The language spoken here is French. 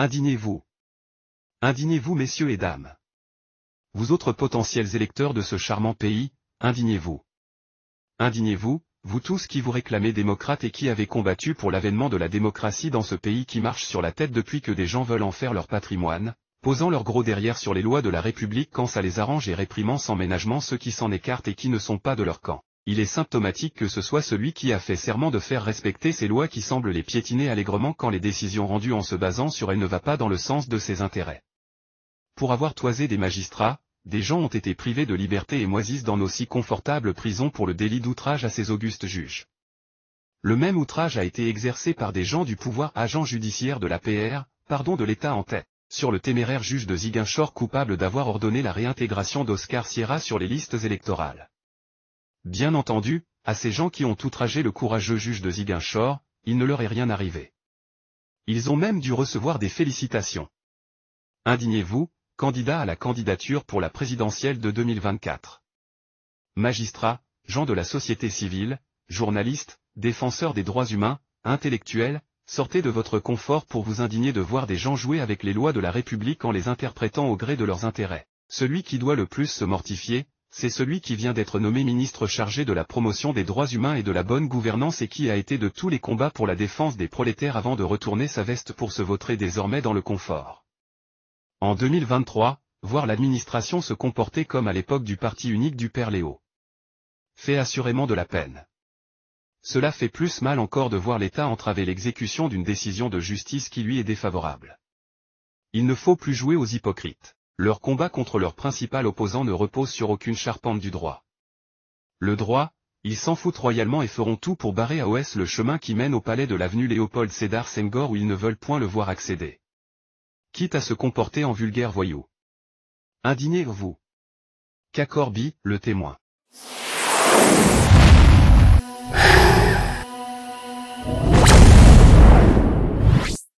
Indignez-vous. Indignez-vous messieurs et dames. Vous autres potentiels électeurs de ce charmant pays, indignez-vous. Indignez-vous, vous tous qui vous réclamez démocrates et qui avez combattu pour l'avènement de la démocratie dans ce pays qui marche sur la tête depuis que des gens veulent en faire leur patrimoine, posant leur gros derrière sur les lois de la République quand ça les arrange et réprimant sans ménagement ceux qui s'en écartent et qui ne sont pas de leur camp. Il est symptomatique que ce soit celui qui a fait serment de faire respecter ces lois qui semble les piétiner allègrement quand les décisions rendues en se basant sur elles ne va pas dans le sens de ses intérêts. Pour avoir toisé des magistrats, des gens ont été privés de liberté et moisissent dans nos si confortables prisons pour le délit d'outrage à ces augustes juges. Le même outrage a été exercé par des gens du pouvoir, agents judiciaires de l'APR, pardon de l'État en tête, sur le téméraire juge de Ziguinchor coupable d'avoir ordonné la réintégration d'Oscar Sierra sur les listes électorales. Bien entendu, à ces gens qui ont outragé le courageux juge de Ziguinchor, il ne leur est rien arrivé. Ils ont même dû recevoir des félicitations. Indignez-vous, candidat à la candidature pour la présidentielle de 2024. Magistrats, gens de la société civile, journalistes, défenseurs des droits humains, intellectuels, sortez de votre confort pour vous indigner de voir des gens jouer avec les lois de la République en les interprétant au gré de leurs intérêts. Celui qui doit le plus se mortifier, c'est celui qui vient d'être nommé ministre chargé de la promotion des droits humains et de la bonne gouvernance et qui a été de tous les combats pour la défense des prolétaires avant de retourner sa veste pour se vautrer désormais dans le confort. En 2023, voir l'administration se comporter comme à l'époque du parti unique du père Léo fait assurément de la peine. Cela fait plus mal encore de voir l'État entraver l'exécution d'une décision de justice qui lui est défavorable. Il ne faut plus jouer aux hypocrites. Leur combat contre leur principal opposant ne repose sur aucune charpente du droit. Le droit, ils s'en foutent royalement et feront tout pour barrer à OS le chemin qui mène au palais de l'avenue Léopold Sédar Senghor où ils ne veulent point le voir accéder. Quitte à se comporter en vulgaire voyou. Indignez-vous. Kakorby, le témoin.